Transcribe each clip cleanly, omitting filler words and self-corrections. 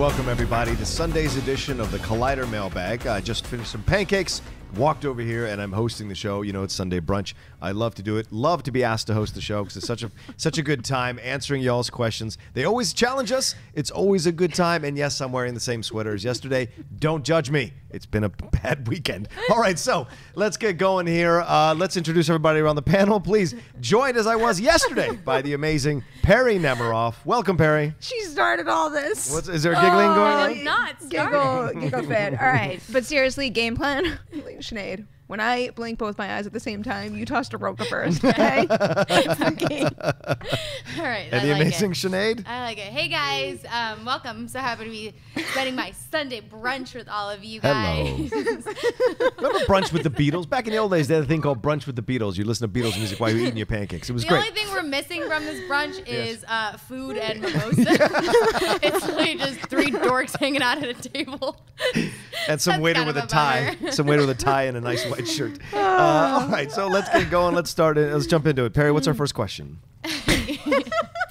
Welcome, everybody, to Sunday's edition of the Collider Mailbag. I just finished some pancakes, walked over here, and I'm hosting the show. You know, it's Sunday brunch. I love to do it. Love to be asked to host the show because it's such a good time answering y'all's questions. They always challenge us. It's always a good time. And yes, I'm wearing the same sweater as yesterday. Don't judge me. It's been a bad weekend. All right, so let's get going here. Let's introduce everybody around the panel. Please, joined as I was yesterday by the amazing Perri Nemiroff. Welcome, Perri. She started all this. Is there giggling going on? I'm not starting. Giggle fit. All right, but seriously, game plan. Sinead, when I blink both my eyes at the same time, you tossed a roca first, okay? Okay. All right. And the amazing Sinead. I like it. Hey, guys. Welcome. I'm so happy to be spending my Sunday brunch with all of you guys. Hello. Remember Brunch with the Beatles? Back in the old days, they had a thing called Brunch with the Beatles. You listen to Beatles music while you're eating your pancakes. It was great. The only thing we're missing from this brunch is food and mimosas. It's literally just three dorks hanging out at a table. And some waiter with a tie. Some waiter with a tie and a nice white shirt. All right, so let's get going. Let's start it. Let's jump into it. Perri, what's our first question?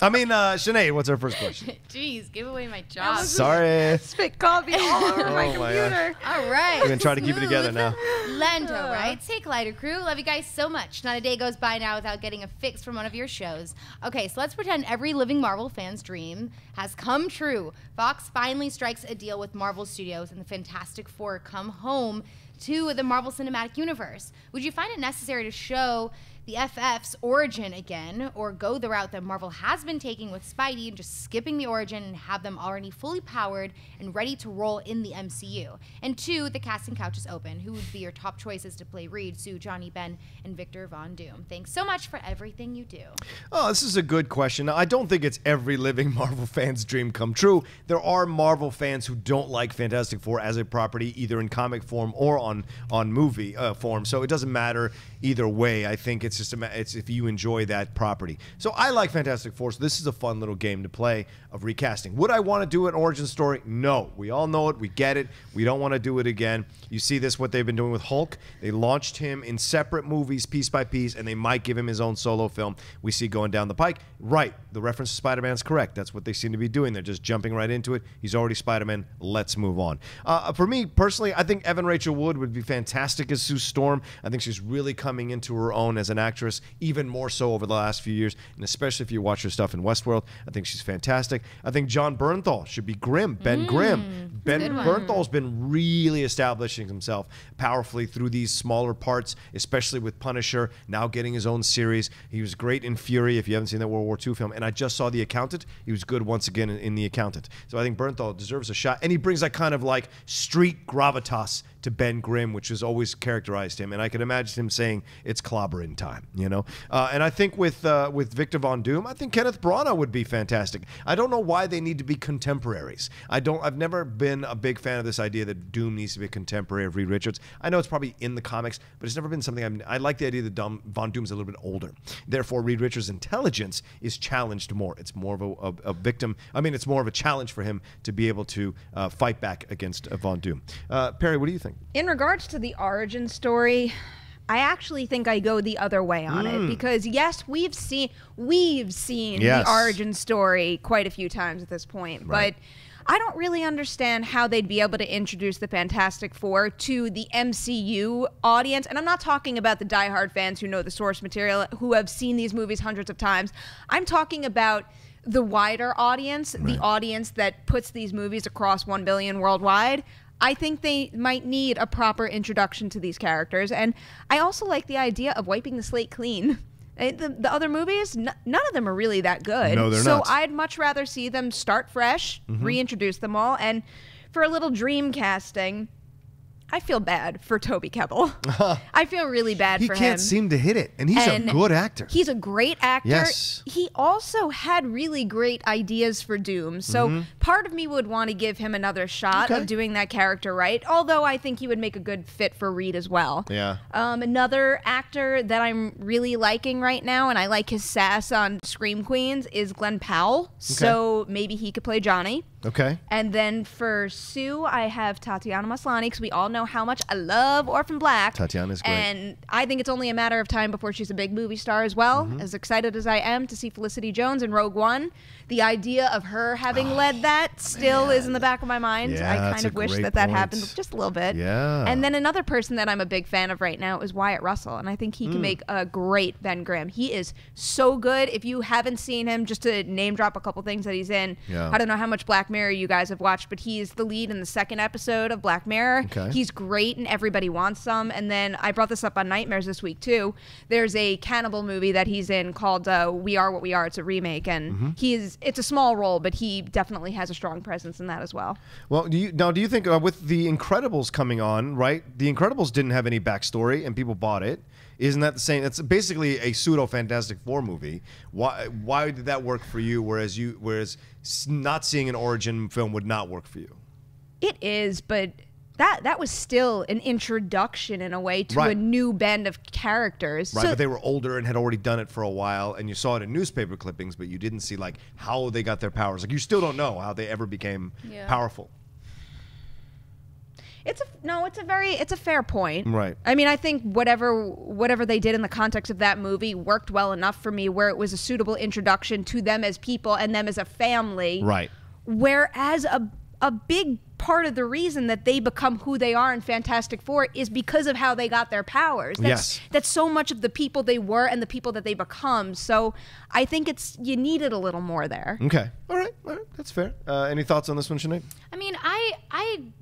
I mean, Sinead, what's our first question? Jeez, give away my job. Sorry. Spit coffee all over my computer. All right. We're going to try to keep it together now. Lando writes, hey, Collider crew, love you guys so much. Not a day goes by now without getting a fix from one of your shows. Okay, so let's pretend every living Marvel fan's dream has come true. Fox finally strikes a deal with Marvel Studios and the Fantastic Four come home to the Marvel Cinematic Universe. Would you find it necessary to show the FF's origin again, or go the route that Marvel has been taking with Spidey and just skipping the origin and have them already fully powered and ready to roll in the MCU? And two, the casting couch is open. Who would be your top choices to play Reed, Sue, Johnny, Ben, and Victor Von Doom? Thanks so much for everything you do. Oh, this is a good question. Now, I don't think it's every living Marvel fan's dream come true. There are Marvel fans who don't like Fantastic Four as a property, either in comic form or on movie form, so it doesn't matter either way. I think it's just it's if you enjoy that property. So I like Fantastic Four, so this is a fun little game to play of recasting. Would I want to do an origin story? No. We all know it. We get it. We don't want to do it again. You see this, what they've been doing with Hulk. They launched him in separate movies, piece by piece, and they might give him his own solo film we see going down the pike. Right. The reference to Spider-Man's correct. That's what they seem to be doing. They're just jumping right into it. He's already Spider-Man. Let's move on. For me, personally, I think Evan Rachel Wood would be fantastic as Sue Storm. I think she's really coming into her own as an actress, even more so over the last few years, and especially if you watch her stuff in Westworld. I think she's fantastic. I think John Bernthal should be Grimm, Ben Grimm. Ben Bernthal's been really establishing himself powerfully through these smaller parts, especially with Punisher, now getting his own series. He was great in Fury, if you haven't seen that World War II film, and I just saw The Accountant. He was good once again in The Accountant. So I think Bernthal deserves a shot, and he brings that kind of like street gravitas to Ben Grimm, which has always characterized him, and I can imagine him saying it's clobbering time, you know. And I think with Victor Von Doom, I think Kenneth Branagh would be fantastic. I don't know why they need to be contemporaries. I've never been a big fan of this idea that Doom needs to be a contemporary of Reed Richards. I know it's probably in the comics, but it's never been something I like the idea that Von Doom's a little bit older. Therefore, Reed Richards' intelligence is challenged more. It's more of a victim. I mean, it's more of a challenge for him to be able to fight back against Von Doom. Perri, what do you think? In regards to the origin story, I actually think I go the other way on it, because yes, we've seen the origin story quite a few times at this point, but I don't really understand how they'd be able to introduce the Fantastic Four to the MCU audience. And I'm not talking about the diehard fans who know the source material, who have seen these movies hundreds of times. I'm talking about the wider audience, the audience that puts these movies across 1 billion worldwide. I think they might need a proper introduction to these characters. And I also like the idea of wiping the slate clean. The other movies, none of them are really that good. No, they're not. So I'd much rather see them start fresh, reintroduce them all. And for a little dream casting, I feel bad for Toby Kebbell. I feel really bad for him. He can't seem to hit it, and he's a good actor. He's a great actor. Yes. He also had really great ideas for Doom, so part of me would want to give him another shot of doing that character right, although I think he would make a good fit for Reed as well. Yeah. Another actor that I'm really liking right now, and I like his sass on Scream Queens, is Glenn Powell, so maybe he could play Johnny. Okay. And then for Sue, I have Tatiana Maslany, because we all know how much I love Orphan Black. Tatiana's great. And I think it's only a matter of time before she's a big movie star as well. Mm-hmm. As excited as I am to see Felicity Jones in Rogue One, the idea of her having led that still is in the back of my mind. Yeah, I kind of wish that that happened just a little bit. Yeah. And then another person that I'm a big fan of right now is Wyatt Russell, and I think he can make a great Ben Grimm. He is so good. If you haven't seen him, just to name drop a couple things that he's in, I don't know how much Black Mirror you guys have watched, but he is the lead in the second episode of Black Mirror. Okay. He's great and Everybody Wants Some. And then I brought this up on Nightmares this week too. There's a cannibal movie that he's in called We Are What We Are. It's a remake, and it's a small role, but he definitely has a strong presence in that as well. Well, do you think with The Incredibles coming on, right? The Incredibles didn't have any backstory and people bought it. Isn't that the same? It's basically a pseudo Fantastic Four movie. Why did that work for you, whereas not seeing an origin film would not work for you? It is, but that was still an introduction in a way to a new band of characters. Right, so, but they were older and had already done it for a while, and you saw it in newspaper clippings, but you didn't see like how they got their powers. Like you still don't know how they ever became powerful. It's a fair point. Right. I mean, I think whatever they did in the context of that movie worked well enough for me, where it was a suitable introduction to them as people and them as a family. Right. Whereas a big part of the reason that they become who they are in Fantastic Four is because of how they got their powers. That's so much of the people they were and the people that they become. So I think you need it a little more there. Okay. All right. That's fair. Any thoughts on this one, Sinead? I mean, I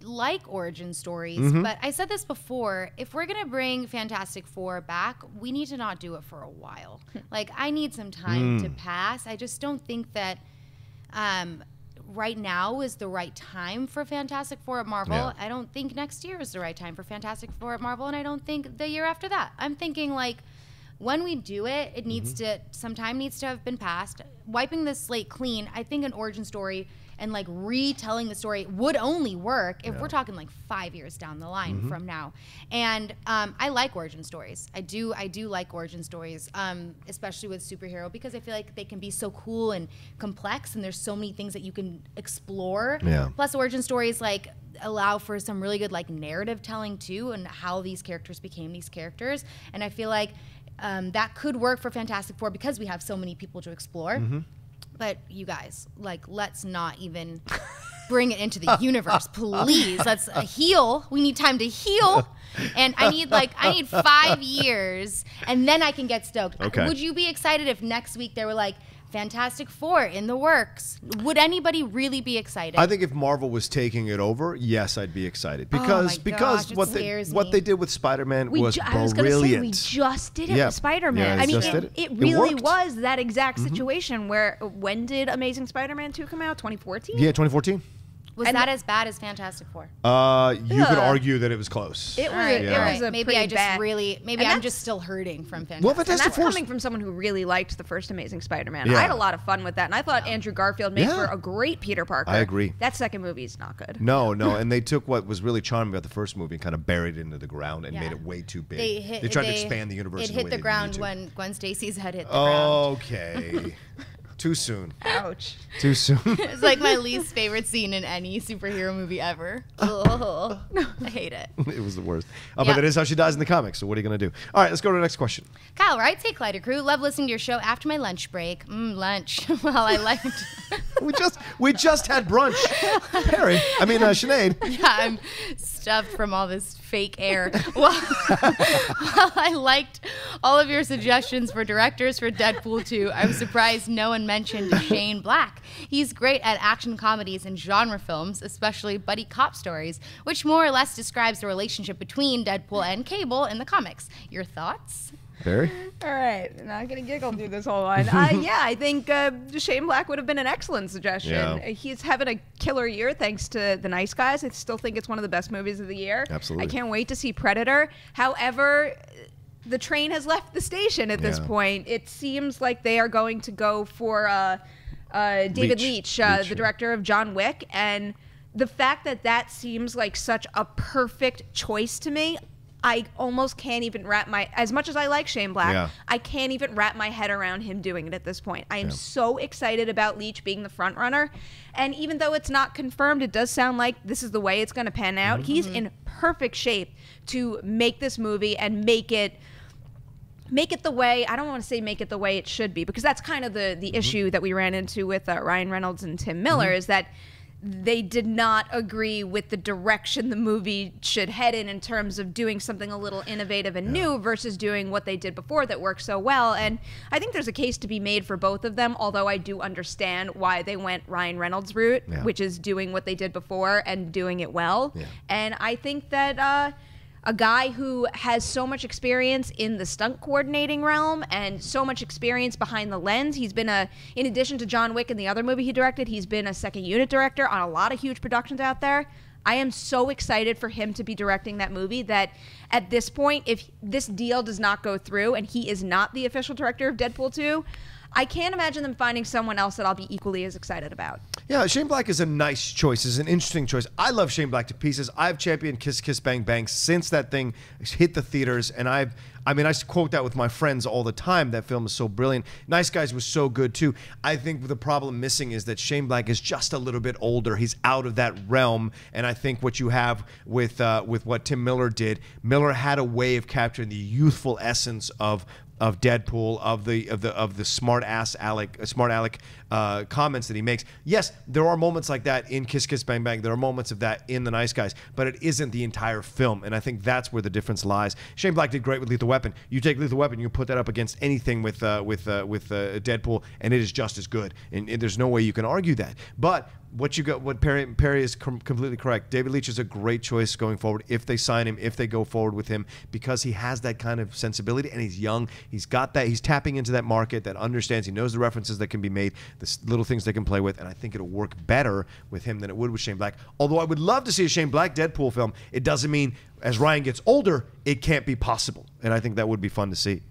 like origin stories, but I said this before. If we're going to bring Fantastic Four back, we need to not do it for a while. Like, I need some time to pass. I just don't think that... right now is the right time for Fantastic Four at Marvel. I don't think next year is the right time for Fantastic Four at Marvel, and I don't think the year after that. I'm thinking, like, when we do it, it needs to, some time needs to have been passed. Wiping this slate clean, I think an origin story and like retelling the story would only work if we're talking like 5 years down the line from now. And I like origin stories. I do like origin stories, especially with superhero, because I feel like they can be so cool and complex, and there's so many things that you can explore. Plus origin stories like allow for some really good like narrative telling too, and how these characters became these characters. And I feel like that could work for Fantastic Four because we have so many people to explore. But you guys, like, let's not even bring it into the universe, please. Let's heal. We need time to heal. And I need 5 years, and then I can get stoked. Okay. Would you be excited if next week they were like, Fantastic Four in the works? Would anybody really be excited? I think if Marvel was taking it over, yes, I'd be excited, because what they did with Spider-Man was brilliant. I was going to say, we just did it with Spider-Man. I mean, it really was that exact situation where, when did Amazing Spider-Man 2 come out? 2014? Yeah, 2014. Was that as bad as Fantastic Four? You could argue that it was close. It was. Right, yeah. It was maybe I'm just still hurting from Fantastic Four. Well, Fantastic Four coming from someone who really liked the first Amazing Spider-Man. I had a lot of fun with that, and I thought Andrew Garfield made for a great Peter Parker. I agree. That second movie is not good. No, and they took what was really charming about the first movie and kind of buried it into the ground and made it way too big. They tried to expand the universe. It hit the ground when Gwen Stacy's head hit the ground. Okay. Too soon. Ouch. Too soon. It's like my least favorite scene in any superhero movie ever. Ugh. I hate it. It was the worst. But that is how she dies in the comics, so what are you going to do? All right, let's go to the next question. Kyle writes, hey, Collider Crew, love listening to your show after my lunch break. Lunch. Well, I liked it. We just had brunch. Perri, I mean, Sinead. Yeah, I'm stuffed from all this fake air. Well, I liked all of your suggestions for directors for Deadpool 2. I'm surprised no one mentioned Shane Black. He's great at action comedies and genre films, especially buddy cop stories, which more or less describes the relationship between Deadpool and Cable in the comics. Your thoughts? Perri? All right, not gonna giggle through this whole line. Yeah, I think Shane Black would have been an excellent suggestion. He's having a killer year thanks to The Nice Guys. I still think it's one of the best movies of the year. Absolutely. I can't wait to see Predator. However, the train has left the station at this point. It seems like they are going to go for David Leitch, the director of John Wick, and the fact that seems like such a perfect choice to me. I almost can't even wrap my, as much as I like Shane Black, I can't even wrap my head around him doing it at this point. I am so excited about Leitch being the front runner. And even though it's not confirmed, it does sound like this is the way it's going to pan out. Mm-hmm. He's in perfect shape to make this movie and make it the way, I don't want to say make it the way it should be, because that's kind of the issue that we ran into with Ryan Reynolds and Tim Miller, is that they did not agree with the direction the movie should head in terms of doing something a little innovative and new versus doing what they did before that worked so well. And I think there's a case to be made for both of them, although I do understand why they went Ryan Reynolds' route, which is doing what they did before and doing it well. And I think that a guy who has so much experience in the stunt coordinating realm and so much experience behind the lens. He's been in addition to John Wick and the other movie he directed, he's been a second unit director on a lot of huge productions out there. I am so excited for him to be directing that movie that at this point, if this deal does not go through and he is not the official director of Deadpool 2, I can't imagine them finding someone else that I'll be equally as excited about. Yeah, Shane Black is a nice choice, is an interesting choice. I love Shane Black to pieces. I've championed Kiss Kiss Bang Bang since that thing hit the theaters, and I mean, I quote that with my friends all the time. That film is so brilliant. Nice Guys was so good, too. I think the problem missing is that Shane Black is just a little bit older. He's out of that realm, and I think what you have with what Tim Miller did, Miller had a way of capturing the youthful essence of Deadpool, of the smart aleck comments that he makes. Yes, there are moments like that in Kiss Kiss Bang Bang. There are moments of that in The Nice Guys, but it isn't the entire film, and I think that's where the difference lies. Shane Black did great with Lethal Weapon. You take Lethal Weapon, you put that up against anything with Deadpool, and it is just as good. And there's no way you can argue that. But what you got, what Perri is completely correct. David Leitch is a great choice going forward if they sign him, if they go forward with him, because he has that kind of sensibility and he's young. He's got that. He's tapping into that market that understands. He knows the references that can be made, the little things they can play with, and I think it'll work better with him than it would with Shane Black. Although I would love to see a Shane Black Deadpool film. It doesn't mean as Ryan gets older, it can't be possible, and I think that would be fun to see.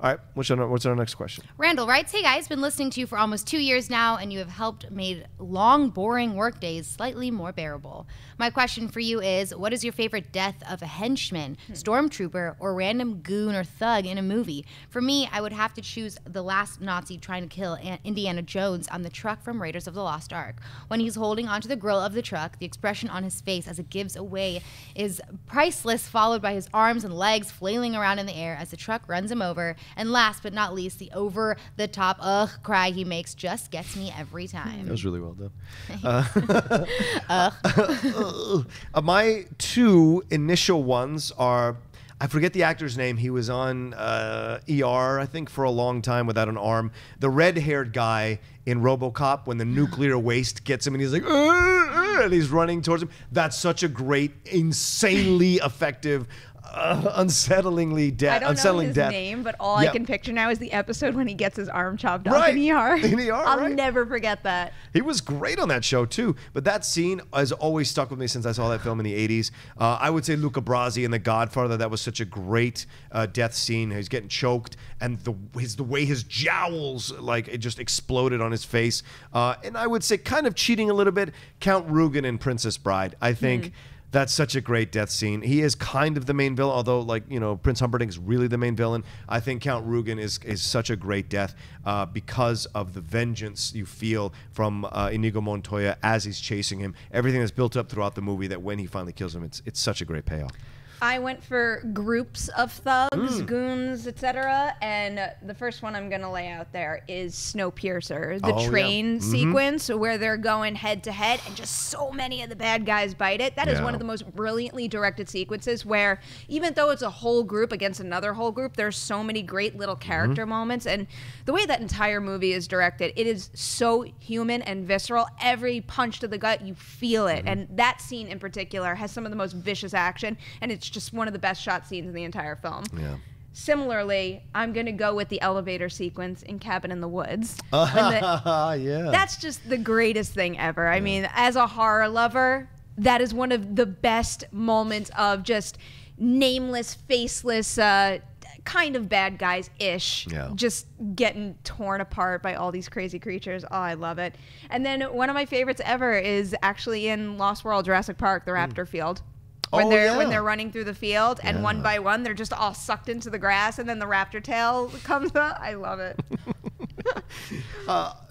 All right, what's our next question? Randall writes, hey guys, been listening to you for almost 2 years now, and you have helped made long, boring work days slightly more bearable. My question for you is, what is your favorite death of a henchman, stormtrooper, or random goon or thug in a movie? For me, I would have to choose the last Nazi trying to kill Indiana Jones on the truck from Raiders of the Lost Ark. When he's holding onto the grill of the truck, the expression on his face as it gives away is priceless, followed by his arms and legs flailing around in the air as the truck runs him over. And last but not least, the over-the-top cry he makes just gets me every time. That was really well done. My two initial ones are, I forget the actor's name. He was on ER, I think, for a long time without an arm. The red-haired guy in RoboCop when the nuclear waste gets him and he's like, and he's running towards him. That's such a great, insanely effective, unsettlingly death. I don't know his name, but all I can picture now is the episode when he gets his arm chopped off in ER. I'll never forget that. He was great on that show too, but that scene has always stuck with me since I saw that film in the 80s. I would say Luca Brasi in The Godfather. That was such a great death scene. He's getting choked, and the way his jowls, like, it just exploded on his face. And I would say, kind of cheating a little bit, Count Rugen in Princess Bride. I think that's such a great death scene. He is kind of the main villain, although, like, you know, Prince Humperdinck is really the main villain. I think Count Rugen is such a great death because of the vengeance you feel from Inigo Montoya as he's chasing him. Everything that's built up throughout the movie, that when he finally kills him, it's such a great payoff. I went for groups of thugs, goons, etc., and the first one I'm going to lay out there is Snowpiercer, the train sequence where they're going head to head and just so many of the bad guys bite it. That is one of the most brilliantly directed sequences where even though it's a whole group against another whole group, there's so many great little character moments, and the way that entire movie is directed, it is so human and visceral. Every punch to the gut, you feel it, and that scene in particular has some of the most vicious action, and it's just one of the best shot scenes in the entire film. Yeah. Similarly, I'm going to go with the elevator sequence in Cabin in the Woods. That's just the greatest thing ever. I mean, as a horror lover, that is one of the best moments of just nameless, faceless, kind of bad guys-ish, just getting torn apart by all these crazy creatures. Oh, I love it. And then one of my favorites ever is actually in Lost World, Jurassic Park, the raptor field. when they're running through the field, and one by one they're just all sucked into the grass, and then the raptor tail comes up. I love it.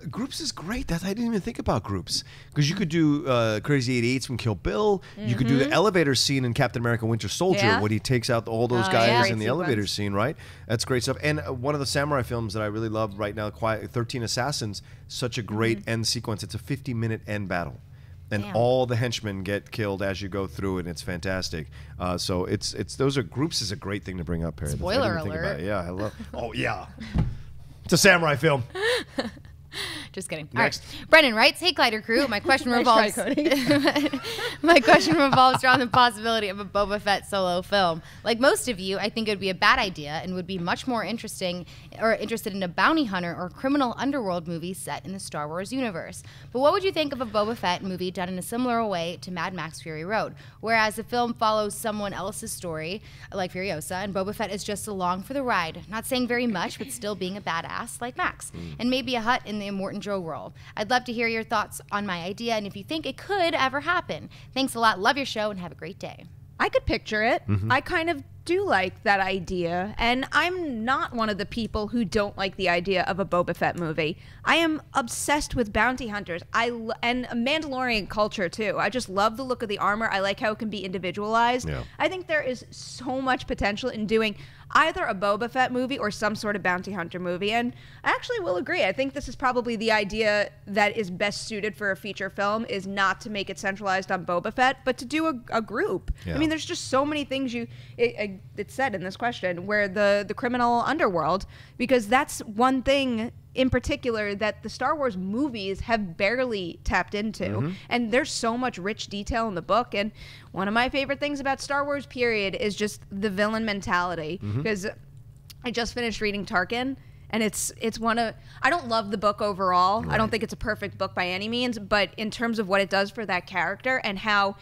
Groups is great. That I didn't even think about Groups, because you could do Crazy 88s from Kill Bill. You could do the elevator scene in Captain America: Winter Soldier when he takes out all those guys in the elevator scene. Right, that's great stuff. And one of the samurai films that I really love right now, Quiet 13 Assassins. Such a great end sequence. It's a 50-minute end battle. And all the henchmen get killed as you go through, and it's fantastic. So those are Groups is a great thing to bring up, Perri. Spoiler alert! Yeah, I love. Oh yeah, it's a samurai film. Just kidding. Next. All right. Brennan writes, "Hey, Glider Crew, my question revolves around the possibility of a Boba Fett solo film. Like most of you, I think it would be a bad idea and would be much more interested in a bounty hunter or criminal underworld movie set in the Star Wars universe. But what would you think of a Boba Fett movie done in a similar way to Mad Max Fury Road, whereas the film follows someone else's story, like Furiosa, and Boba Fett is just along for the ride, not saying very much, but still being a badass like Max, and maybe a hut in the Immortan Joe role. I'd love to hear your thoughts on my idea and if you think it could ever happen. Thanks a lot. Love your show and have a great day." I could picture it. I kind of do like that idea, and I'm not one of the people who don't like the idea of a Boba Fett movie. I am obsessed with bounty hunters and Mandalorian culture too. I just love the look of the armor. I like how it can be individualized. I think there is so much potential in doing either a Boba Fett movie or some sort of bounty hunter movie, and I actually will agree. I think this is probably the idea that is best suited for a feature film, is not to make it centralized on Boba Fett, but to do a group. I mean, there's just so many things it's said in this question, where the criminal underworld, because that's one thing in particular that the Star Wars movies have barely tapped into. And there's so much rich detail in the book. And one of my favorite things about Star Wars period is just the villain mentality. Because I just finished reading Tarkin, and it's one of, I don't love the book overall. I don't think it's a perfect book by any means, but in terms of what it does for that character and how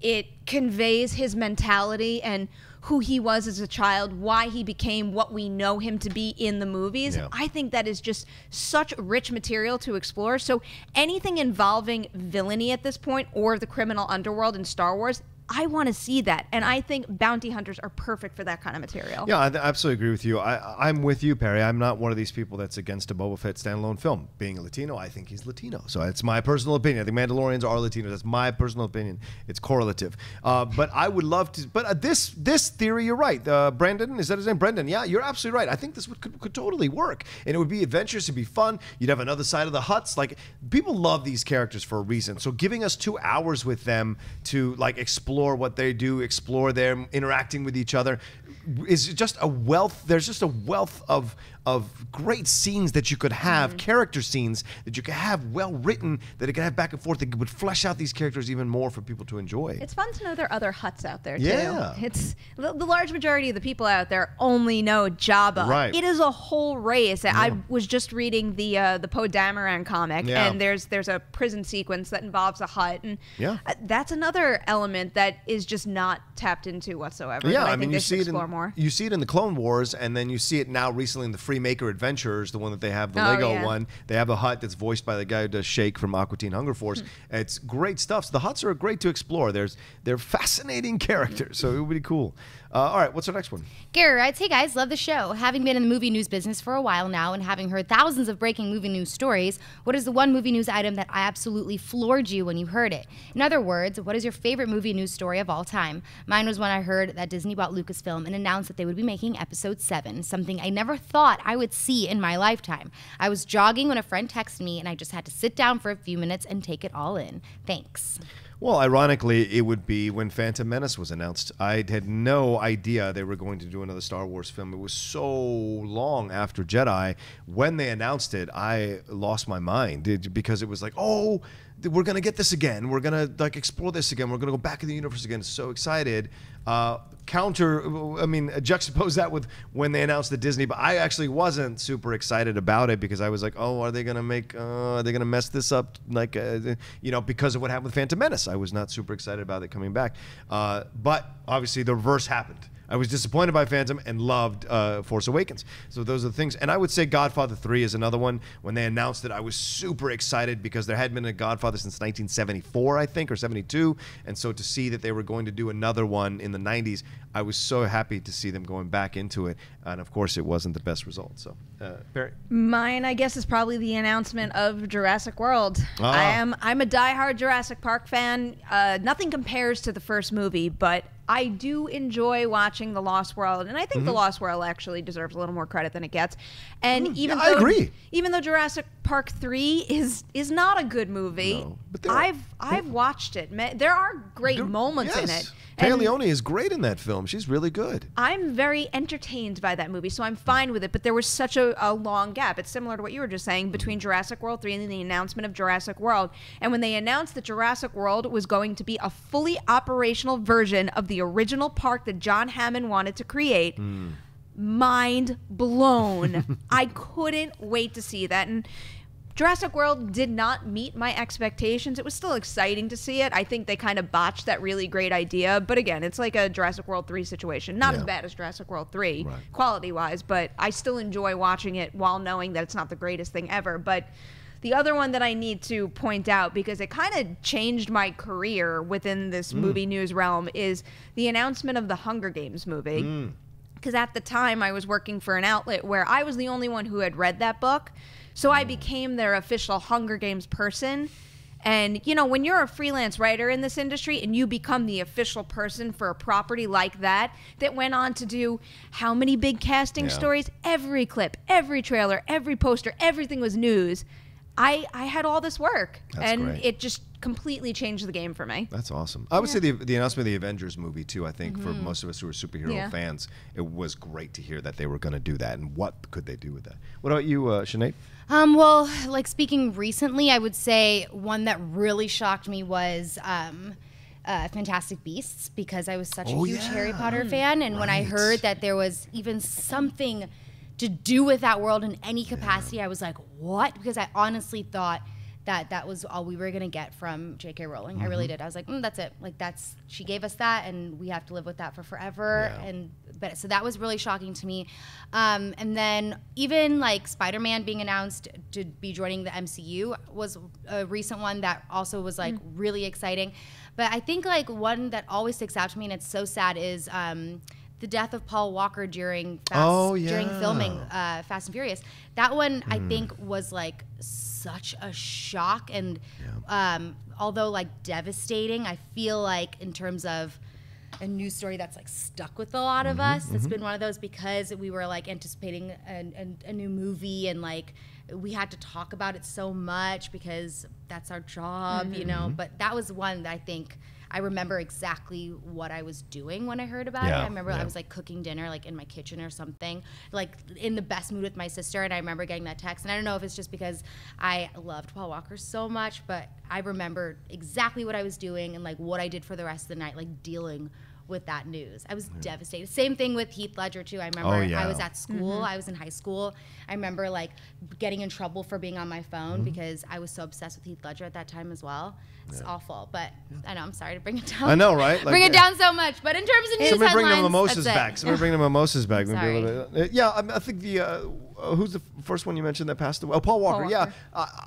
it conveys his mentality and who he was as a child, why he became what we know him to be in the movies. I think that is just such rich material to explore. So anything involving villainy at this point or the criminal underworld in Star Wars, I want to see that. And I think bounty hunters are perfect for that kind of material. Yeah, I absolutely agree with you. I'm with you, Perri. I'm not one of these people that's against a Boba Fett standalone film. Being a Latino, I think he's Latino. So it's my personal opinion. I think Mandalorians are Latinos. That's my personal opinion. It's correlative. But I would love to, but this theory, you're right. Brandon, is that his name? Brendan, yeah, you're absolutely right. I think this could totally work. And it would be adventurous, it'd be fun. You'd have another side of the huts. Like, people love these characters for a reason. So giving us 2 hours with them to like explore what they do, explore their interacting with each other, is just a wealth. There's just a wealth of great scenes that you could have, character scenes that you could have, well written, that it could have back and forth, that would flesh out these characters even more for people to enjoy. It's fun to know there are other huts out there too. It's the large majority of the people out there only know Jabba. It is a whole race. I was just reading the Poe Dameron comic, and there's a prison sequence that involves a hut, and that's another element that is just not tapped into whatsoever. I mean, you see it you see it in the Clone Wars, and then you see it now recently in the Freemaker Adventures, the one that they have, the Lego one. They have a hut that's voiced by the guy who does Shake from Aqua Teen Hunger Force. It's great stuff. So the huts are great to explore. They're fascinating characters, so it would be cool. All right, what's our next one? Gary writes, "Hey guys, love the show. Having been in the movie news business for a while now and having heard thousands of breaking movie news stories, what is the one movie news item that absolutely floored you when you heard it? In other words, what is your favorite movie news story of all time? Mine was when I heard that Disney bought Lucasfilm and announced that they would be making Episode 7, something I never thought I would see in my lifetime. I was jogging when a friend texted me, and I just had to sit down for a few minutes and take it all in. Thanks." Well, ironically, it would be when Phantom Menace was announced. I had no idea they were going to do another Star Wars film. It was so long after Jedi. When they announced it, I lost my mind, because it was like, oh, we're going to get this again. We're going to like explore this again. We're going to go back in the universe again. So excited. Juxtapose that with when they announced the Disney, but I actually wasn't super excited about it, because I was like, oh, are they going to make, are they going to mess this up? Like, you know, because of what happened with Phantom Menace, I was not super excited about it coming back. But obviously the reverse happened. I was disappointed by Phantom and loved Force Awakens. So those are the things. And I would say Godfather 3 is another one. When they announced it, I was super excited because there hadn't been a Godfather since 1974, I think, or 72. And so to see that they were going to do another one in the 90s, I was so happy to see them going back into it. And of course, it wasn't the best result. So, Perri? Mine, I guess, is probably the announcement of Jurassic World. Ah. I'm a diehard Jurassic Park fan. Nothing compares to the first movie, but I do enjoy watching The Lost World, and I think The Lost World actually deserves a little more credit than it gets. And even though Jurassic Park 3 is not a good movie, no, but I've watched it. There are great moments in it. Leone is great in that film. She's really good. I'm very entertained by that movie, so I'm fine with it. But there was such a long gap. It's similar to what you were just saying between Jurassic World 3 and the announcement of Jurassic World. And when they announced that Jurassic World was going to be a fully operational version of the original park that John Hammond wanted to create, mind blown. I couldn't wait to see that. And Jurassic World did not meet my expectations. It was still exciting to see it. I think they kind of botched that really great idea. But again, it's like a Jurassic World 3 situation. Not as bad as Jurassic World 3, quality-wise, but I still enjoy watching it while knowing that it's not the greatest thing ever. But the other one that I need to point out, because it kind of changed my career within this movie news realm, is the announcement of the Hunger Games movie. Because at the time, I was working for an outlet where I was the only one who had read that book. So I became their official Hunger Games person. And, you know, when you're a freelance writer in this industry and you become the official person for a property like that, that went on to do how many big casting stories? Every clip, every trailer, every poster, everything was news. I had all this work, and it just completely changed the game for me. That's awesome. I would say the announcement of the Avengers movie, too, I think for most of us who are superhero fans, it was great to hear that they were going to do that, and what could they do with that? What about you, Sinead? Well, like speaking recently, I would say one that really shocked me was Fantastic Beasts, because I was such a huge Harry Potter fan, and when I heard that there was even something to do with that world in any capacity, I was like, what? Because I honestly thought that that was all we were gonna get from J.K. Rowling. I really did. I was like, that's it. Like that's, she gave us that, and we have to live with that for forever. So that was really shocking to me. And then even like Spider-Man being announced to be joining the MCU was a recent one that also was like really exciting. But I think like one that always sticks out to me, and it's so sad, is the death of Paul Walker during filming Fast and Furious. That one I think was like such a shock, and although like devastating, I feel like in terms of a news story that's like stuck with a lot of us, it's been one of those because we were like anticipating a new movie, and like we had to talk about it so much because that's our job, you know. But that was one that I think I remember exactly what I was doing when I heard about it. I remember I was like cooking dinner like in my kitchen or something, like in the best mood with my sister, and I remember getting that text. And I don't know if it's just because I loved Paul Walker so much, but I remember exactly what I was doing and like what I did for the rest of the night, like dealing with that news. I was devastated. Same thing with Heath Ledger too. I remember I was at school, I was in high school. I remember like getting in trouble for being on my phone because I was so obsessed with Heath Ledger at that time as well. It's awful, but I know, I'm sorry to bring it down. I know, right? Like, bring it down so much, but in terms of news headlines, Somebody bring the mimosas back. Sorry. I think the, who's the first one you mentioned that passed away? Oh, Paul Walker,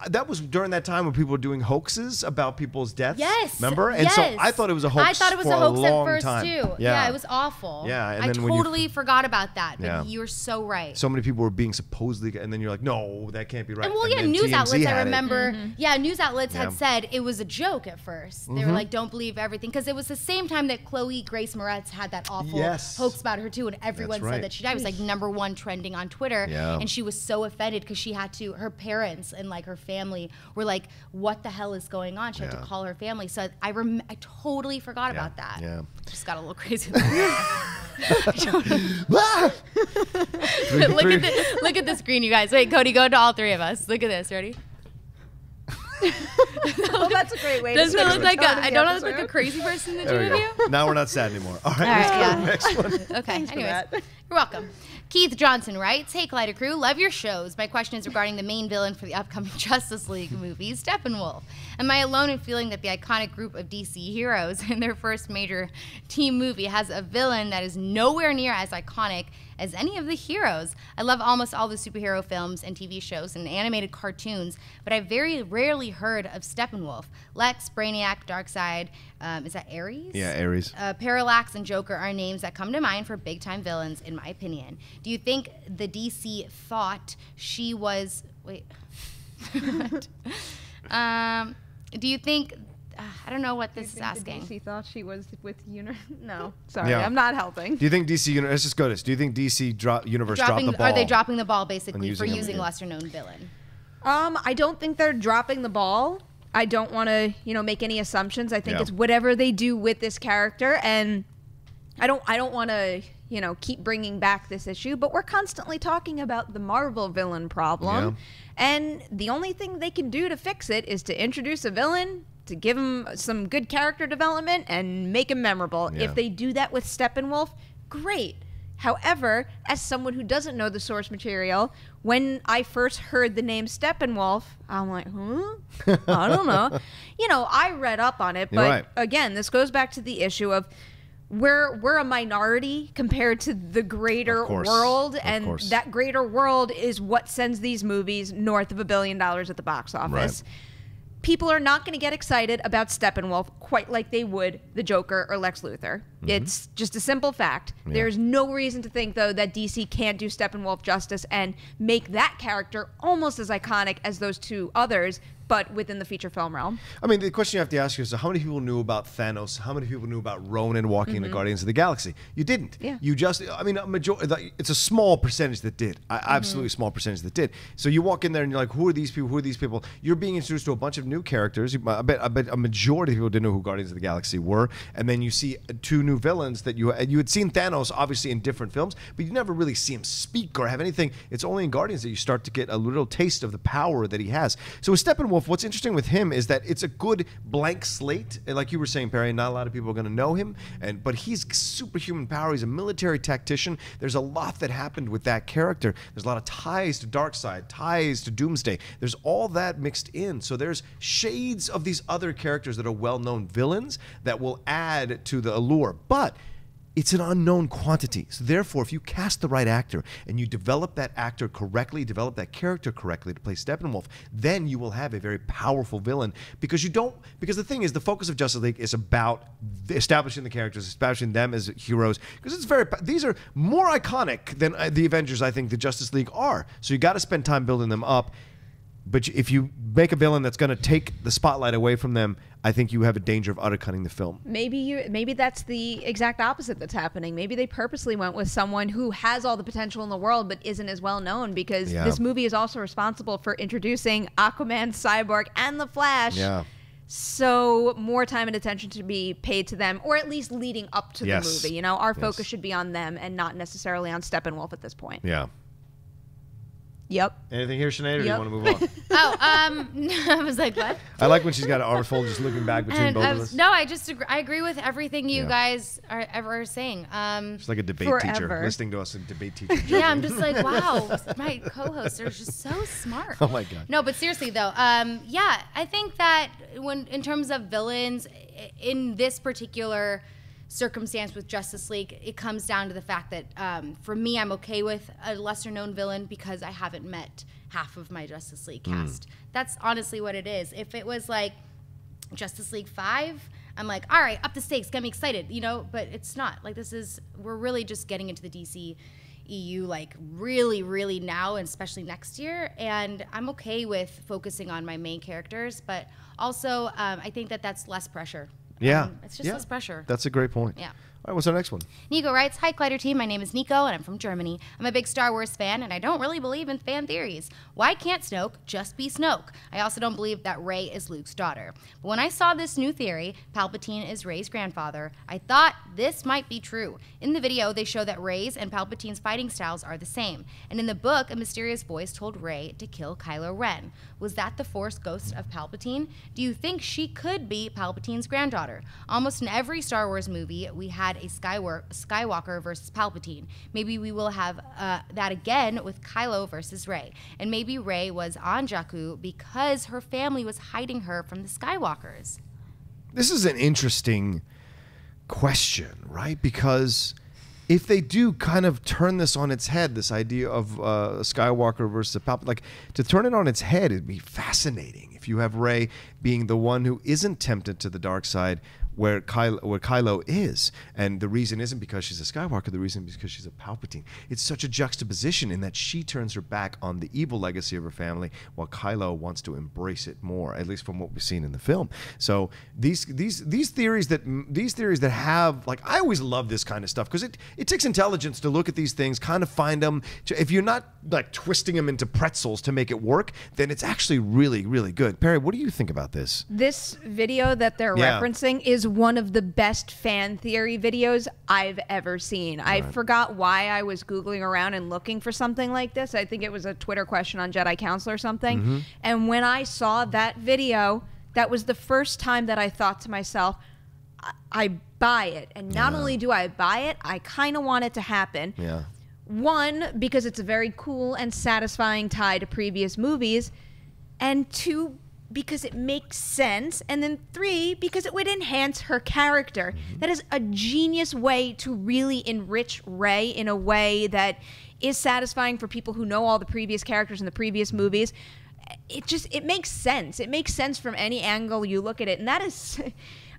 that was during that time when people were doing hoaxes about people's deaths. Yes. Remember? And so I thought it was a hoax. I thought it was a hoax at first too. Yeah, it was awful. Yeah, and then I totally forgot about that, but you're so right. So many people were being supposedly, and then you're like, no, that can't be right. And well, yeah, news outlets, I remember, news outlets had said it was a joke at first. They were like, don't believe everything, because it was the same time that Chloe Grace Moretz had that awful hoax about her too, and everyone said that she died. It was like #1 trending on Twitter. Yeah. And she was so offended because she had to, her parents and like her family were like, what the hell is going on? She had to call her family. So I totally forgot about that. Yeah. Just got a little crazy. Look at the screen, you guys. Wait, Cody, go to all three of us. Look at this. Ready? Well, that's a great way. Doesn't it look like I don't look like a crazy person that you do? Now we're not sad anymore. All right, let's go to the next one. Okay, anyways, you're welcome. Keith Johnson writes, "Hey, Collider Crew, love your shows. My question is regarding the main villain for the upcoming Justice League movie, Steppenwolf. Am I alone in feeling that the iconic group of DC heroes in their first major team movie has a villain that is nowhere near as iconic as any of the heroes? I love almost all the superhero films and TV shows and animated cartoons, but I've very rarely heard of Steppenwolf. Lex, Brainiac, Darkseid, is that Ares? Yeah, Ares. Parallax and Joker are names that come to mind for big-time villains, in my opinion. Do you think the DC thought she was... Wait. Do you think... I don't know what this is asking. DC thought she was with Universe. No, sorry, yeah. I'm not helping. Do you think DC Universe? Let's just go to this. Do you think DC Universe dropped the ball? Are they dropping the ball basically for using lesser-known villain? I don't think they're dropping the ball. I don't want to, you know, make any assumptions. I think it's whatever they do with this character, and I don't want to, you know, keep bringing back this issue. But we're constantly talking about the Marvel villain problem, and the only thing they can do to fix it is to introduce a villain, to give him some good character development and make him memorable. If they do that with Steppenwolf, great. However, as someone who doesn't know the source material, when I first heard the name Steppenwolf, I'm like, huh? I don't know. You know, I read up on it, but again, this goes back to the issue of we're a minority compared to the greater world, and that greater world is what sends these movies north of $1 billion at the box office. People are not going to get excited about Steppenwolf quite like they would the Joker or Lex Luthor. It's just a simple fact. There's no reason to think, though, that DC can't do Steppenwolf justice and make that character almost as iconic as those two others, but within the feature film realm. I mean, the question you have to ask yourself, how many people knew about Thanos? How many people knew about Ronan walking into Guardians of the Galaxy? You didn't. You just, I mean, it's a small percentage that did. Absolutely small percentage that did. So you walk in there and you're like, who are these people? Who are these people? You're being introduced to a bunch of new characters. I bet a majority of people didn't know who Guardians of the Galaxy were. And then you see two new villains that you had seen Thanos, obviously, in different films, but you never really see him speak or have anything. It's only in Guardians that you start to get a little taste of the power that he has. So with Steppenwolf, what's interesting with him is that it's a good blank slate. Like you were saying, Perri, not a lot of people are going to know him, but he's superhuman power. He's a military tactician. There's a lot that happened with that character. There's a lot of ties to Darkseid, ties to Doomsday. There's all that mixed in. So there's shades of these other characters that are well-known villains that will add to the allure. But it's an unknown quantity. So therefore, if you cast the right actor and you develop that actor correctly, develop that character correctly to play Steppenwolf, then you will have a very powerful villain, because you don't, because the thing is, the focus of Justice League is about establishing the characters, establishing them as heroes, because it's very, these are more iconic than the Avengers, I think, the Justice League are. So you got to spend time building them up. But if you make a villain that's going to take the spotlight away from them, I think you have a danger of undercutting the film. Maybe that's the exact opposite that's happening. Maybe they purposely went with someone who has all the potential in the world but isn't as well known, because this movie is also responsible for introducing Aquaman, Cyborg, and The Flash. So more time and attention to be paid to them, or at least leading up to the movie. You know, our focus should be on them and not necessarily on Steppenwolf at this point. Anything here, Sinead, or do you want to move on? I was like, what? I like when she's got an arm fold just looking back between both of us. No, I agree with everything you guys are ever saying. She's like a debate teacher, listening to us, a debate teacher. Yeah, I'm just like, wow, my co-hosts are just so smart. Oh my God. No, but seriously though, yeah, I think that when in terms of villains in this particular circumstance with Justice League, it comes down to the fact that for me, I'm okay with a lesser known villain because I haven't met half of my Justice League cast. That's honestly what it is. If it was like Justice League 5, I'm like, all right, up the stakes, get me excited, you know, but it's not. Like, this is, we're really just getting into the DC EU like really now, and especially next year, and I'm okay with focusing on my main characters, but also I think that that's less pressure. It's just less pressure. That's a great point. All right, what's our next one? Nico writes, hi, Collider team. My name is Nico, and I'm from Germany. I'm a big Star Wars fan, and I don't really believe in fan theories. Why can't Snoke just be Snoke? I also don't believe that Rey is Luke's daughter. But when I saw this new theory, Palpatine is Rey's grandfather, I thought this might be true. In the video, they show that Rey's and Palpatine's fighting styles are the same. And in the book, a mysterious voice told Rey to kill Kylo Ren. Was that the Force ghost of Palpatine? Do you think she could be Palpatine's granddaughter? Almost in every Star Wars movie, we had a Skywalker versus Palpatine. Maybe we will have that again with Kylo versus Rey. And maybe Rey was on Jakku because her family was hiding her from the Skywalkers. This is an interesting question, right? Because if they do kind of turn this on its head, this idea of Skywalker versus Palpatine, like to turn it on its head, it'd be fascinating. If you have Rey being the one who isn't tempted to the dark side, where Kylo is, and the reason isn't because she's a Skywalker, the reason is because she's a Palpatine. It's such a juxtaposition in that she turns her back on the evil legacy of her family, while Kylo wants to embrace it more, at least from what we've seen in the film. So these theories that have, like, I always love this kind of stuff because it takes intelligence to look at these things, kind of find them. If you're not like twisting them into pretzels to make it work, then it's actually really, really good. Perri, what do you think about this? This video that they're referencing is one of the best fan theory videos I've ever seen. I forgot why I was Googling around and looking for something like this. I think it was a Twitter question on Jedi Council or something. Mm-hmm. And when I saw that video, that was the first time that I thought to myself, I buy it. And not only do I buy it, I kind of want it to happen. Yeah. One, because it's a very cool and satisfying tie to previous movies. And two, because it makes sense, and then three, because it would enhance her character. That is a genius way to really enrich Rey in a way that is satisfying for people who know all the previous characters in the previous movies. It makes sense. It makes sense from any angle you look at it, and that is,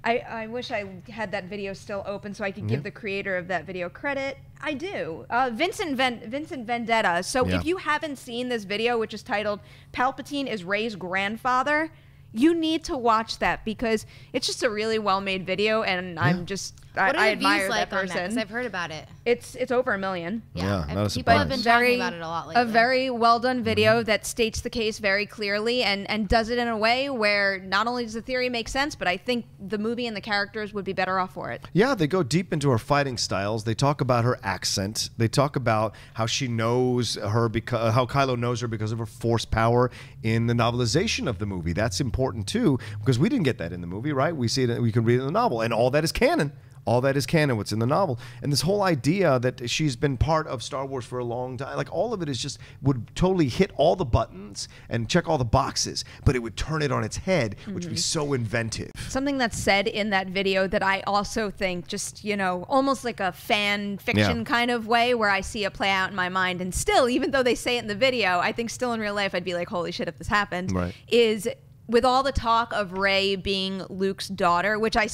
I wish I had that video still open so I could give the creator of that video credit. I do. Vincent Vendetta. So if you haven't seen this video, which is titled Palpatine is Rey's Grandfather, you need to watch that because it's just a really well-made video, and I'm just, I admire that person. What are the views like on that? 'Cause I've heard about it. It's over 1 million. Yeah, yeah, people have been talking about it a lot lately. A very well-done video that states the case very clearly and does it in a way where not only does the theory make sense, but I think the movie and the characters would be better off for it. Yeah, they go deep into her fighting styles. They talk about her accent. They talk about how she knows her, because how Kylo knows her because of her Force power in the novelization of the movie. That's important too, because we didn't get that in the movie, right? We see it, we can read it in the novel, and all that is canon. All that is canon, what's in the novel. And this whole idea that she's been part of Star Wars for a long time, like all of it is just, would totally hit all the buttons and check all the boxes, but it would turn it on its head, which would be so inventive. Something that's said in that video that I also think just, you know, almost like a fan fiction kind of way where I see it play out in my mind. And still, even though they say it in the video, I think still in real life, I'd be like, holy shit, if this happened, is with all the talk of Rey being Luke's daughter, which I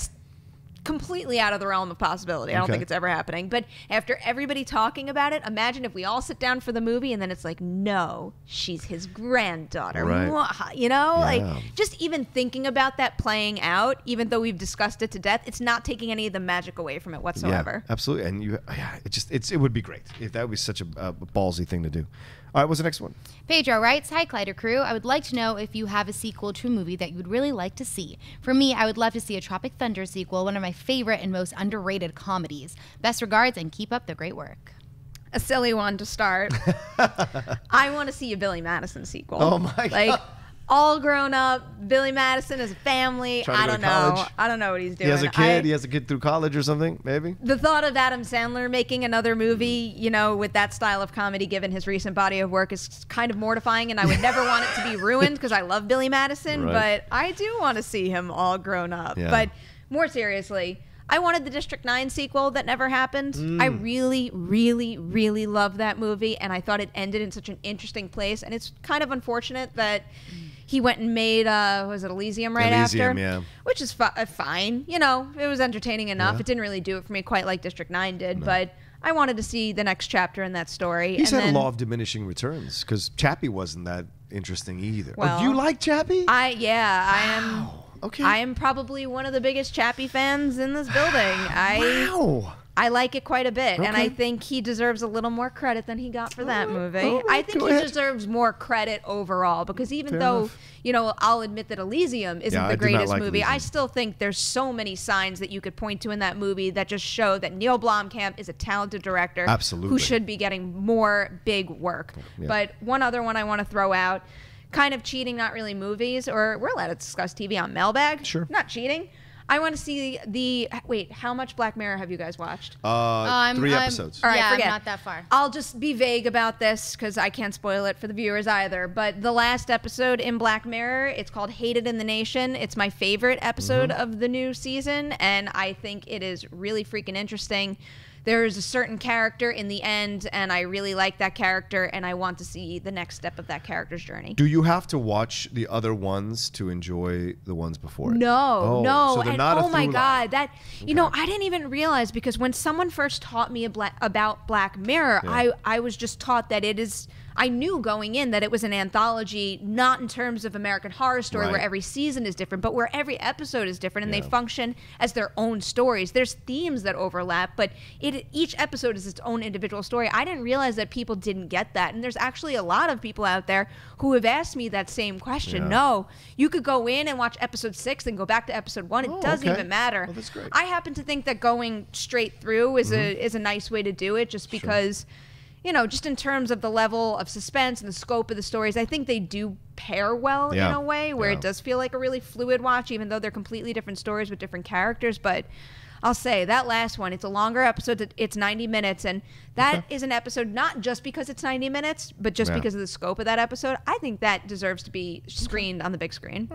completely out of the realm of possibility. I don't think it's ever happening. But after everybody talking about it, imagine if we all sit down for the movie and then it's like, no, she's his granddaughter. You know, like just even thinking about that playing out, even though we've discussed it to death, it's not taking any of the magic away from it whatsoever. Yeah, absolutely. And you, it just, it would be great. If that would be such a ballsy thing to do. All right, what's the next one? Pedro writes, hi, Collider crew. I would like to know if you have a sequel to a movie that you would really like to see. For me, I would love to see a Tropic Thunder sequel, one of my favorite and most underrated comedies. Best regards, and keep up the great work. A silly one to start. I want to see a Billy Madison sequel. Oh, my God. Like, all grown up, Billy Madison as a family. I don't know. I don't know what he's doing. He has a kid. He has a kid through college or something, maybe. The thought of Adam Sandler making another movie, you know, with that style of comedy, given his recent body of work, is kind of mortifying, and I would never want it to be ruined because I love Billy Madison, but I do want to see him all grown up. Yeah. But more seriously, I wanted the District 9 sequel that never happened. I really, really, really loved that movie, and I thought it ended in such an interesting place, and it's kind of unfortunate that he went and made, was it Elysium after? Elysium, which is fine. You know, it was entertaining enough. It didn't really do it for me quite like District 9 did, but I wanted to see the next chapter in that story. He's had a law of diminishing returns because Chappie wasn't that interesting either. Well, oh, you like Chappie? I am. Okay. I am probably one of the biggest Chappie fans in this building. I I like it quite a bit, and I think he deserves a little more credit than he got for that movie. I think he deserves more credit overall, because even though, you know, I'll admit that Elysium isn't the greatest movie, I still think there's so many signs that you could point to in that movie that just show that Neil Blomkamp is a talented director who should be getting more big work. But one other one I want to throw out, kind of cheating, not really movies, or we're allowed to discuss TV on Mailbag. Sure. Not cheating. I want to see the, wait, how much Black Mirror have you guys watched? 3 episodes. All right, yeah, I'm not that far. I'll just be vague about this because I can't spoil it for the viewers either. But the last episode in Black Mirror, it's called Hated in the Nation. It's my favorite episode of the new season, and I think it is really freaking interesting. There is a certain character in the end, and I really like that character, and I want to see the next step of that character's journey. Do you have to watch the other ones to enjoy the ones before it? No, no. So they're not a through line. Oh my God, that, you know, I didn't even realize, because when someone first taught me about Black Mirror, I was just taught that it is, I knew going in that it was an anthology, not in terms of American Horror Story where every season is different, but where every episode is different, and they function as their own stories. There's themes that overlap, but each episode is its own individual story. I didn't realize that people didn't get that, and there's actually a lot of people out there who have asked me that same question. No, you could go in and watch episode 6 and go back to episode 1. It doesn't even matter. Well, that's great. I happen to think that going straight through is a nice way to do it, just because... you know, just in terms of the level of suspense and the scope of the stories, I think they do pair well in a way where it does feel like a really fluid watch, even though they're completely different stories with different characters. But I'll say that last one, it's a longer episode, it's 90 minutes, and that is an episode not just because it's 90 minutes, but just because of the scope of that episode. I think that deserves to be screened on the big screen.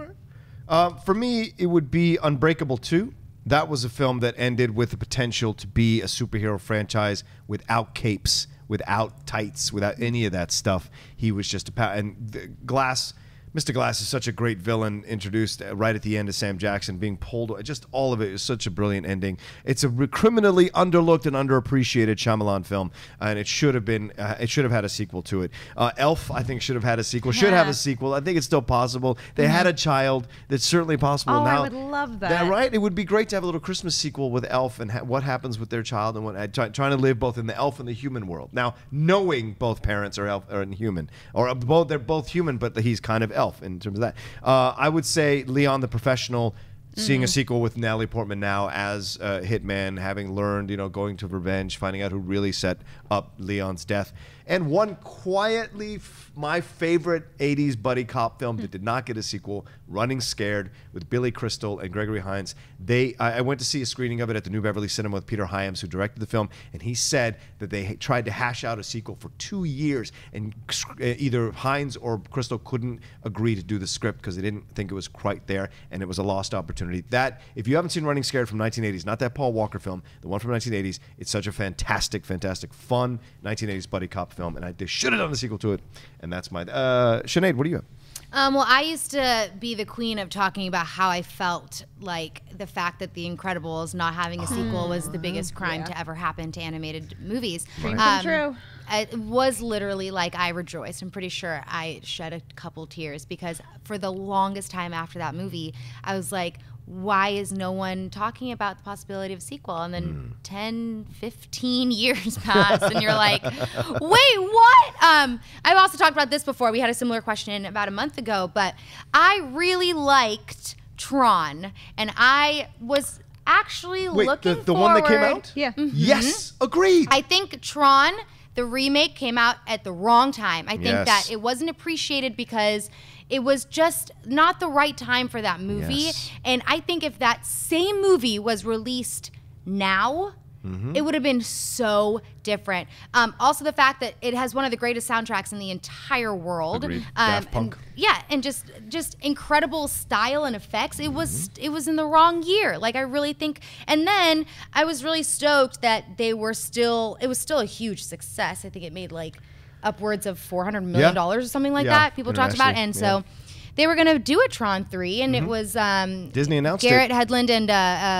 For me, it would be Unbreakable 2. That was a film that ended with the potential to be a superhero franchise without capes, without tights, without any of that stuff. He was just a... And Glass, Mr. Glass is such a great villain, introduced right at the end of Sam Jackson, being pulled... Just all of it is such a brilliant ending. It's a criminally underlooked and underappreciated Shyamalan film, and it should have been... it should have had a sequel to it. Elf, I think, should have had a sequel. Should have a sequel. I think it's still possible. They had a child. That's certainly possible now. Oh, I would love that. Right? It would be great to have a little Christmas sequel with Elf and what happens with their child, and what trying to live both in the elf and the human world. Now, knowing both parents are elf or human, or both they're both human, but he's kind of elf in terms of that. I would say Leon the Professional, seeing a sequel with Natalie Portman now as Hitman, having learned, you know, going to revenge, finding out who really set up Leon's death. And one quietly, my favorite 80s buddy cop film that did not get a sequel, Running Scared, with Billy Crystal and Gregory Hines. I went to see a screening of it at the New Beverly Cinema with Peter Hyams, who directed the film, and he said that they tried to hash out a sequel for 2 years, and either Hines or Crystal couldn't agree to do the script because they didn't think it was quite there, and it was a lost opportunity. That, if you haven't seen Running Scared from 1980s, not that Paul Walker film, the one from 1980s, it's such a fantastic, fantastic, fun 1980s buddy cop film, and they should have done the sequel to it, and that's my... Sinead, what do you have? Well, I used to be the queen of talking about how I felt like the fact that The Incredibles not having a sequel was the biggest crime to ever happen to animated movies. Right. True. It was literally like I rejoiced. I'm pretty sure I shed a couple tears, because for the longest time after that movie, I was like, why is no one talking about the possibility of a sequel? And then 10, 15 years passed, and you're like, wait, what? I've also talked about this before. We had a similar question about a month ago, but I really liked Tron, and I was actually looking the forward. The one that came out? Yeah. Yes, agreed. I think Tron, the remake, came out at the wrong time. I think that it wasn't appreciated because it was just not the right time for that movie. And I think if that same movie was released now, it would have been so different. Also the fact that it has one of the greatest soundtracks in the entire world. Agreed. Daft Punk. And, and just incredible style and effects. It was in the wrong year. Like, I really think, and then I was really stoked that they were still, it was still a huge success. I think it made like upwards of $400 million or something like that. People talked about it, and so they were going to do a Tron 3, and it was Disney announced Garrett Hedlund and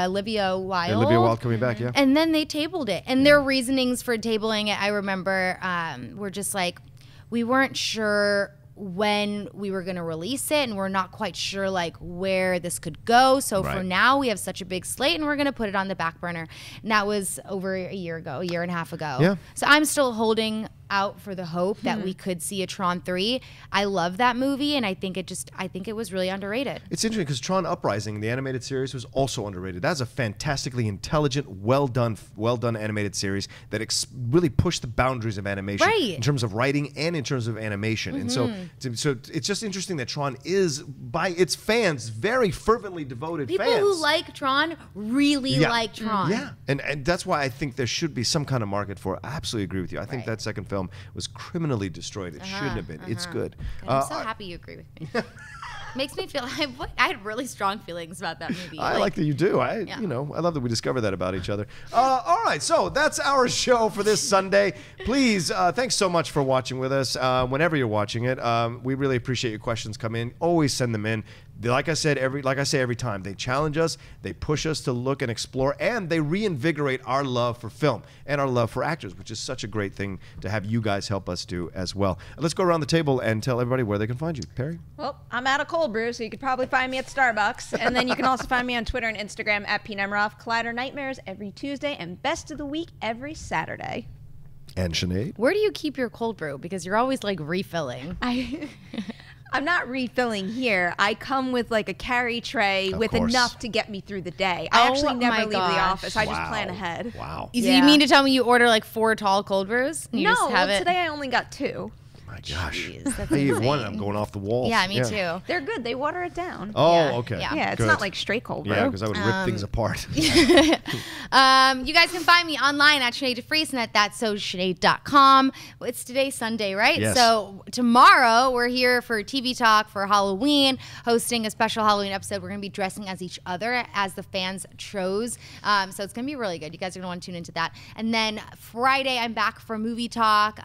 Olivia Wilde. And Olivia Wilde coming back, and then they tabled it, and their reasonings for tabling it, I remember, were just like, we weren't sure when we were going to release it, and we're not quite sure like where this could go. So for now, we have such a big slate, and we're going to put it on the back burner. And that was over a year ago, a year and a half ago. Yeah. So I'm still holding out for the hope that we could see a Tron 3. I love that movie, and I think it just, I think it was really underrated. It's interesting because Tron Uprising, the animated series, was also underrated. That's a fantastically intelligent, well done animated series that really pushed the boundaries of animation in terms of writing and in terms of animation. And so it's just interesting that Tron is, by its fans, very fervently devoted fans. People who like Tron really like Tron. Yeah, and that's why I think there should be some kind of market for it. I absolutely agree with you. I think that second film was criminally destroyed. It shouldn't have been. It's good. I'm so happy you agree with me. Makes me feel, I had really strong feelings about that movie. I like that you do. You know, I love that we discover that about each other. All right, so that's our show for this Sunday. Please, thanks so much for watching with us. Whenever you're watching it, we really appreciate your questions come in. Always send them in. Like I said, like I say every time, they challenge us, they push us to look and explore, and they reinvigorate our love for film and our love for actors, which is such a great thing to have you guys help us do as well. Let's go around the table and tell everybody where they can find you. Perri? Well, I'm out of cold brew, so you could probably find me at Starbucks, and then you can also find me on Twitter and Instagram at P. Nemiroff. Collider Nightmares every Tuesday, and Best of the Week every Saturday. And Sinead? Where do you keep your cold brew? Because you're always like refilling. I'm not refilling here. I come with like a carry tray with enough to get me through the day. I actually never leave the office. I just plan ahead. Wow. Yeah. You mean to tell me you order like 4 tall cold brews? No, just have it? Today I only got 2. My gosh. Jeez, I eat one and I'm going off the walls. Yeah, me too. They're good. They water it down. Oh, okay. Yeah, it's not like straight cold brew. Yeah, because I would rip things apart. You guys can find me online at Sinead DeFries and at thatsosinead.com. It's today, Sunday, right? Yes. So tomorrow we're here for TV Talk for Halloween, hosting a special Halloween episode. We're going to be dressing as each other as the fans chose. So it's going to be really good. You guys are going to want to tune into that. And then Friday I'm back for Movie Talk.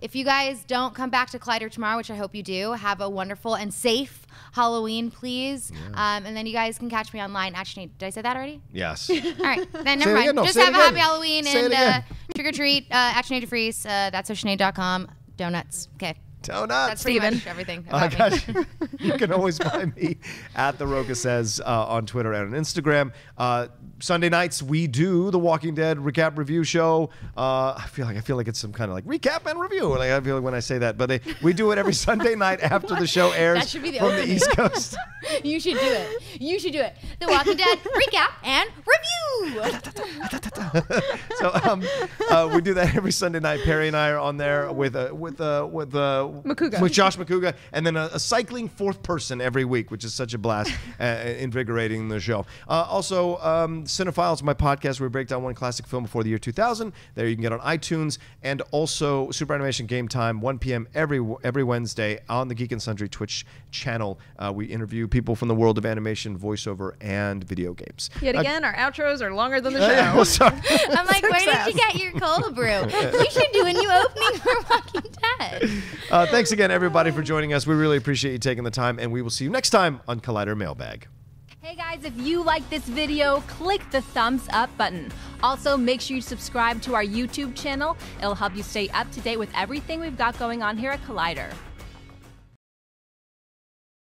If you guys don't come back to Collider tomorrow, which I hope you do, have a wonderful and safe Halloween, please. Yeah. And then you guys can catch me online. Actually, did I say that already? Yes. All right. Then never mind. Again, just have a happy Halloween and trick or treat. Sinead DeFries, thatsosinead.com. Donuts. Okay. Donuts. That's pretty much everything about me. You can always find me at The Roca Says on Twitter and on Instagram. Sunday nights we do the Walking Dead recap review show. I feel like it's some kind of like recap and review. Like I feel like when I say that, but we do it every Sunday night after the show airs. That should be the from the East Coast. You should do it. You should do it. The Walking Dead recap and review. So we do that every Sunday night. Perri and I are on there with Josh McCouga, and then a cycling fourth person every week, which is such a blast, invigorating the show. Also, Cinephiles, my podcast, where we break down one classic film before the year 2000. There you can get on iTunes, and also Super Animation Game Time, 1 p.m. every Wednesday on the Geek and Sundry Twitch channel. We interview people from the world of animation, voiceover, and video games. Yet again, our outros are longer than the show. Yeah, I'm like, where did you get your cold brew? You should do a new opening for Walking Dead. Thanks again, everybody, for joining us. We really appreciate you taking the time, and we will see you next time on Collider Mailbag. Hey guys, if you like this video, click the thumbs up button. Also, make sure you subscribe to our YouTube channel. It'll help you stay up to date with everything we've got going on here at Collider.